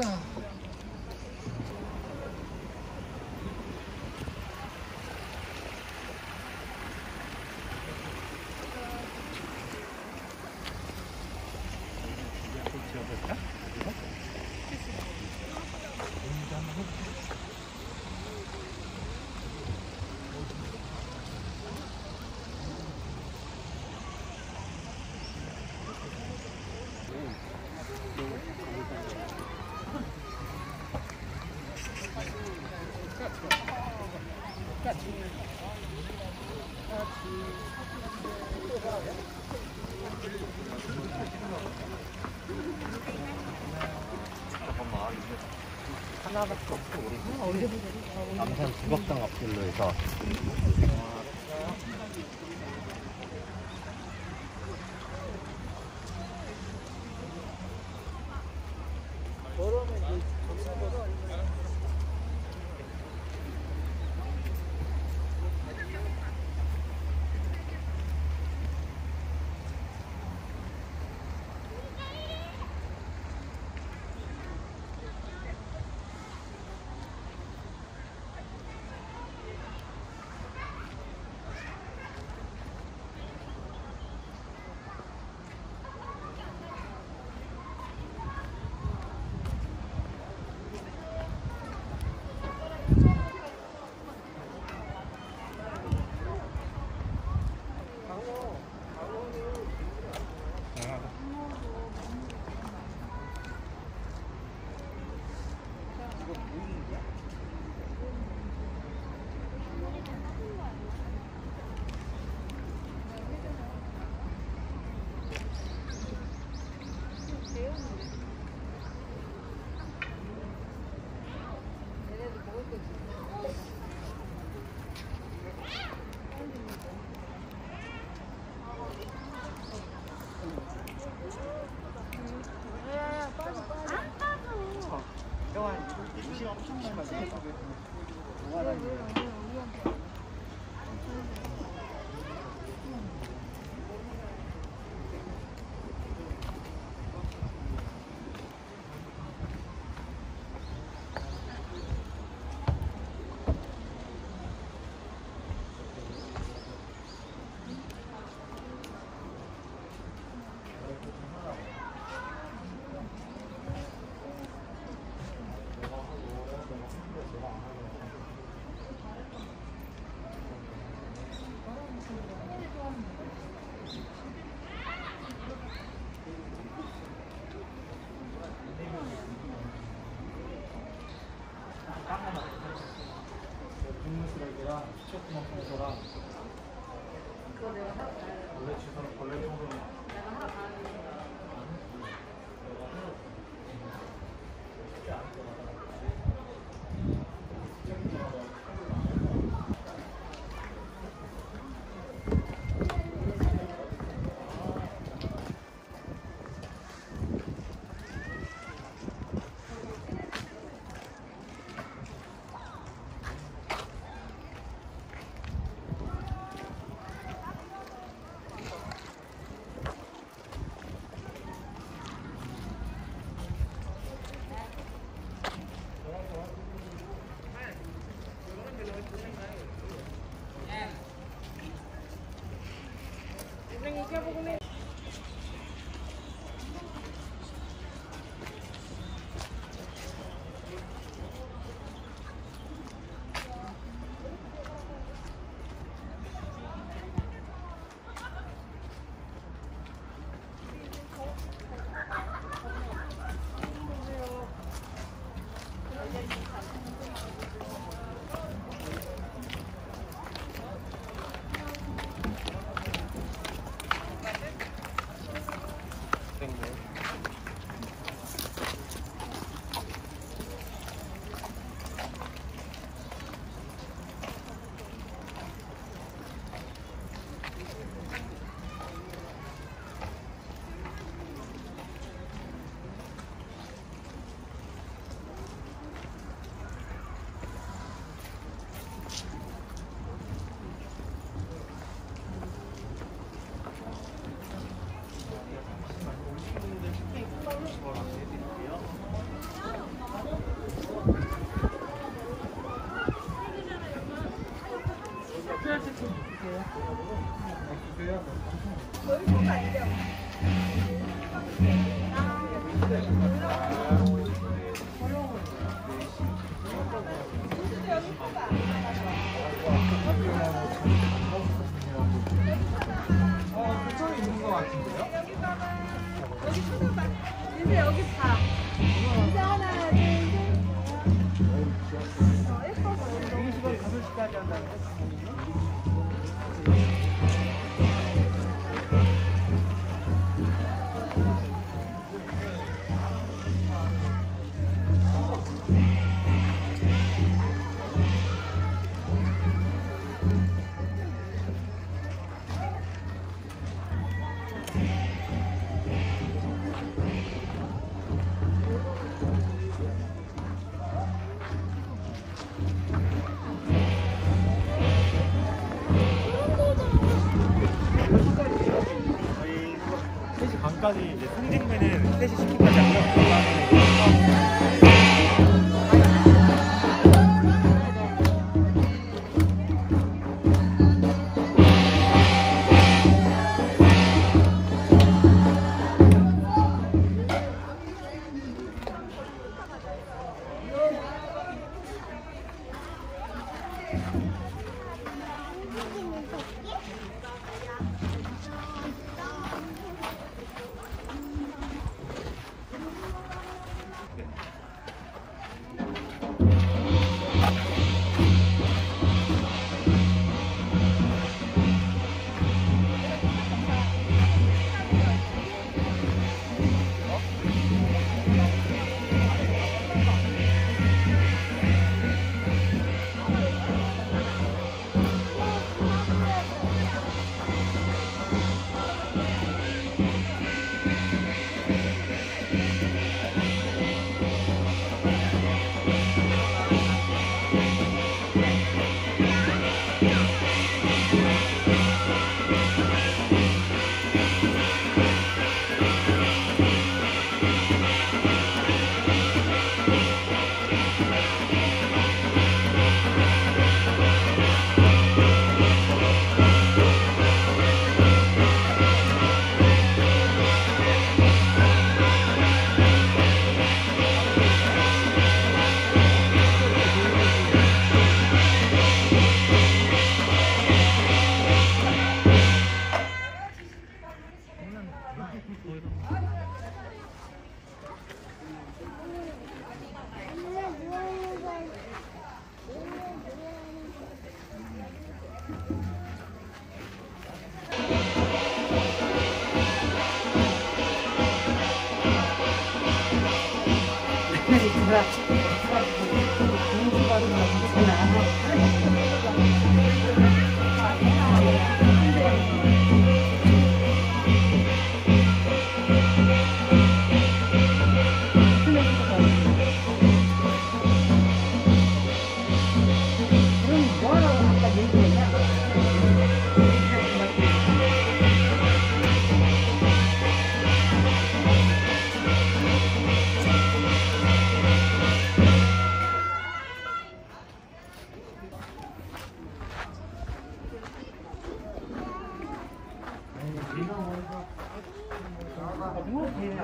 가자. 하나밖에 없고 우리 남산 주박당 앞길로 해서 그쪽에 있는 것 같은데요? 여기 쳐다봐. 인제 여기 봐. 인제 하나, 둘, 셋. 예뻐서. 2시간, 5시까지 한다는 거? 까지 이제 통직면은 3시 10분까지 하고요.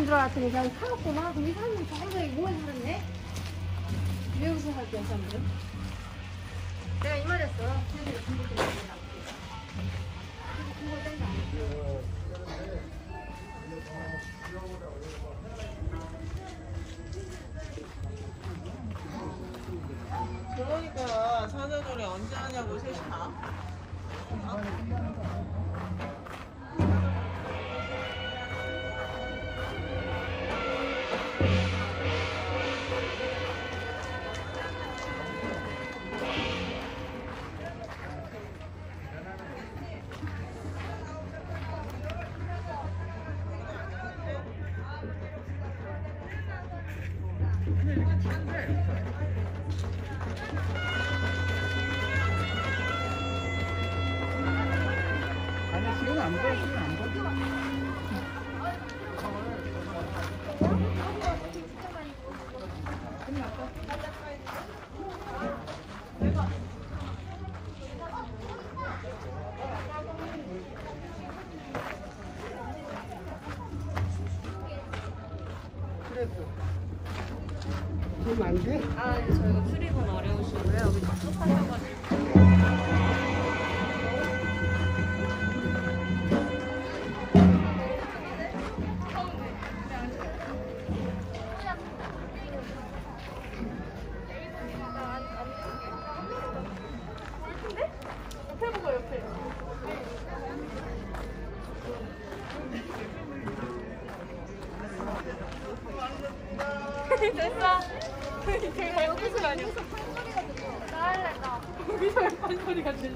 들어왔더니 그냥 사왔구나. 그럼 이 사람들은 저거서 뭐에 살았네? 왜 우승할게, 이 사람들은? 내가 이 말했어. 쟤들이 중국에 나왔다. 그거 뺀다. 그러니까 사자 노래 언제 하냐고 셋이 다. 저희가 출입은 어려우시고요. 여기 접속하셔가지고. 신나는 같이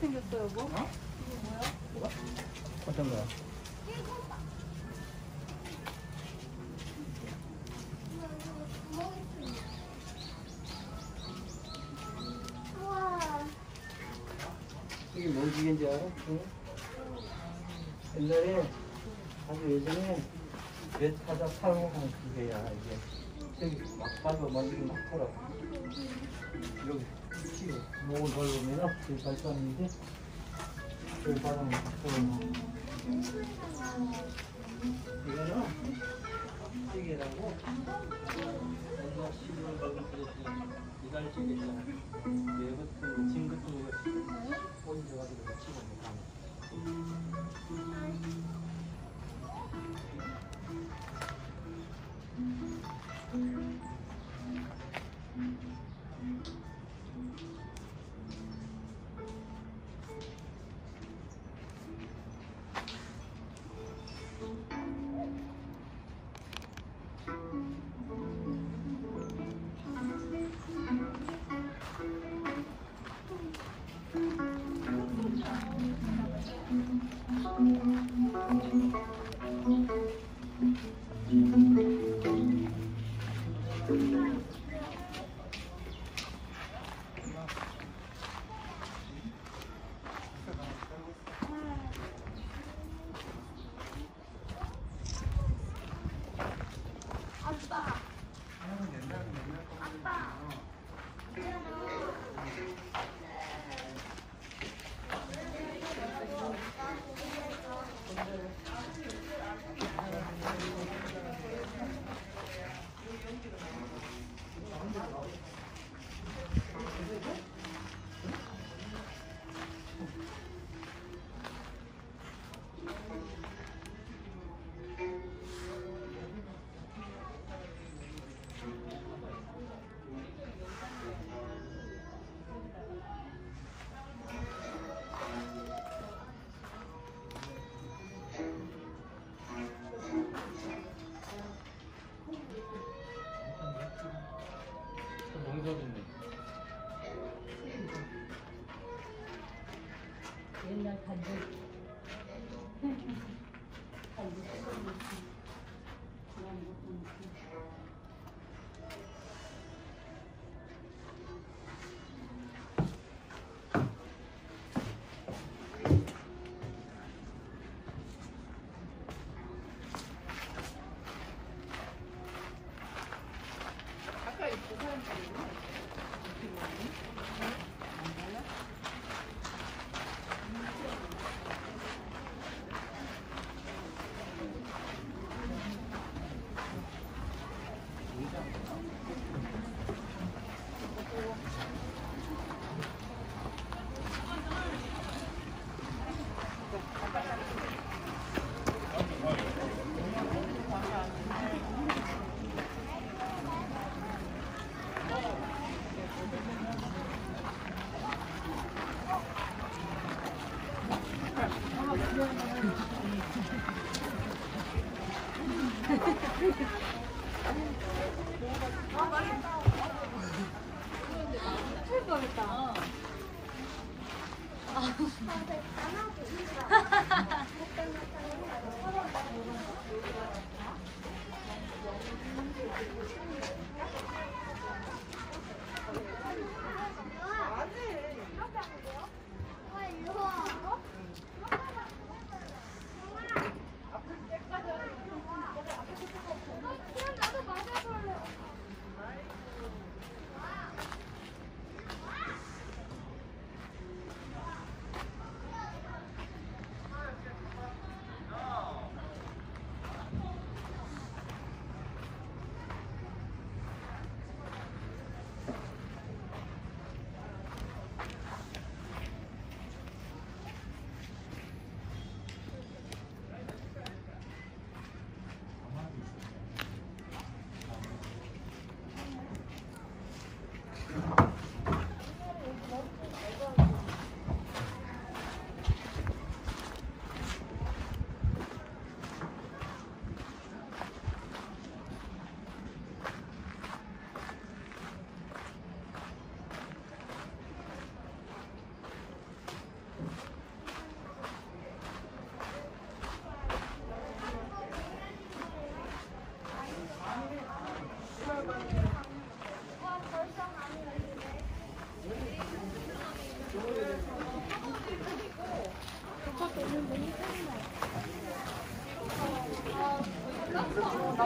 생겼어요, 여보. 어? 이거 뭐야? 뭐가? 어떤 거야? 이거. 와. 얘기인지 알아? 응? 옛날에 아주 예전에 맷하다 사용한 그게야 이게 저기 막바도 만들고 막더라고. 여기 치고 목을 걸으면 제일 발전인데 제일 바람을 막더라고. 이거는 찌개라고 엄마 시골 가고 그랬더니 이달 찌개잖아. 얘 같은 짐 같은 거 혼자 가지고 치고 먹어. 옛날 간지 아까 그 사람들이 아,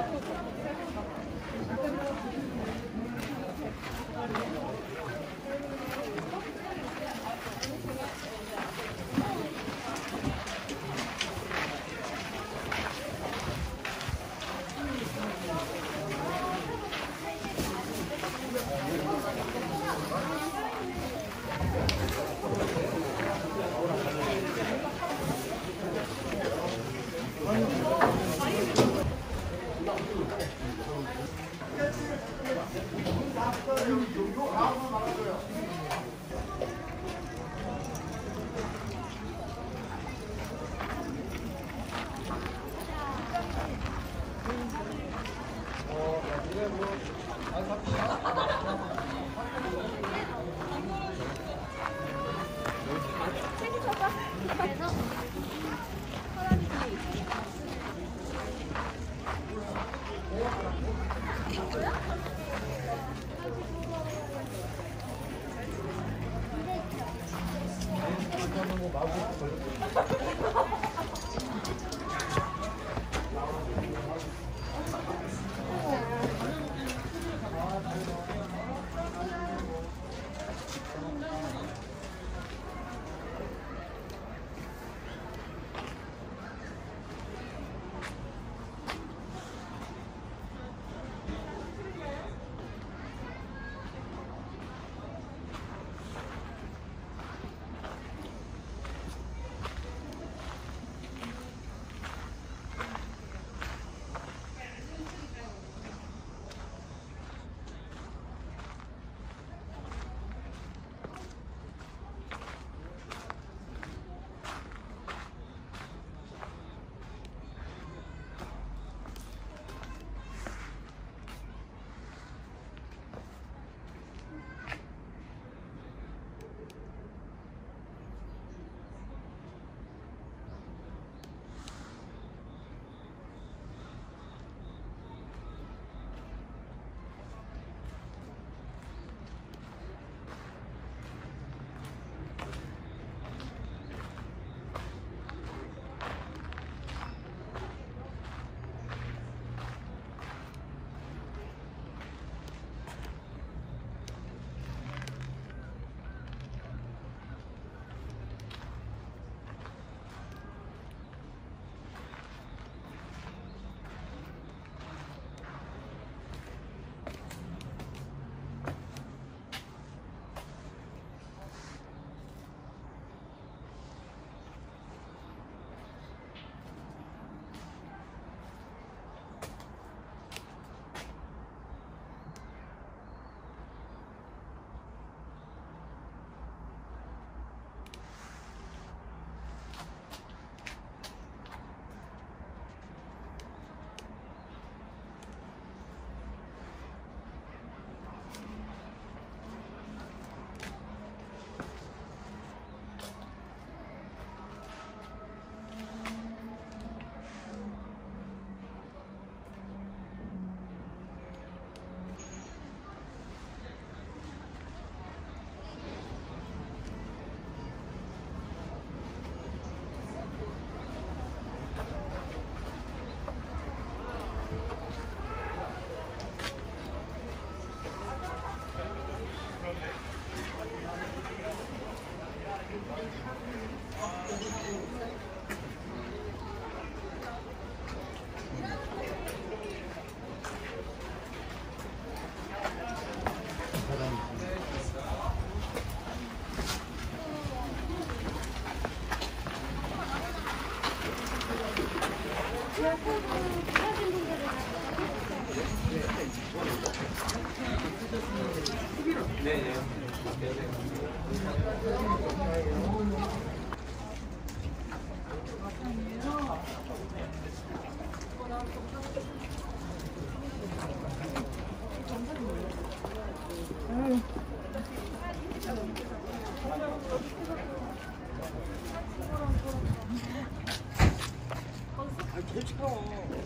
개 시끄러워.